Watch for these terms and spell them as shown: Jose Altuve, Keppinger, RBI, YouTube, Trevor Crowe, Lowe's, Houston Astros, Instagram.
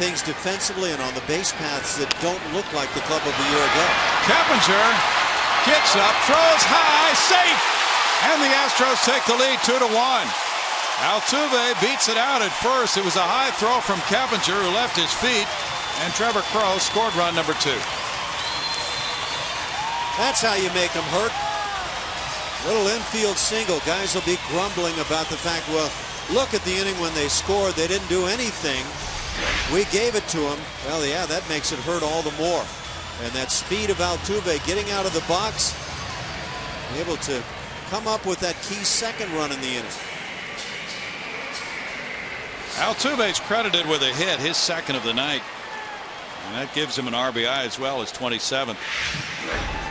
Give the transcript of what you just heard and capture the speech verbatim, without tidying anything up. things defensively and on the base paths that don't look like the club of a year ago. Keppinger kicks up, throws high, safe, and the Astros take the lead two to one. Altuve beats it out at first. It was a high throw from Keppinger, who left his feet, and Trevor Crowe scored run number two. That's how you make them hurt. Little infield single. Guys will be grumbling about the fact, well, look at the inning when they scored. They didn't do anything. We gave it to them. Well, yeah, that makes it hurt all the more. And that speed of Altuve getting out of the box, able to come up with that key second run in the inning. Altuve's credited with a hit, his second of the night. And that gives him an R B I as well as twenty-seventh.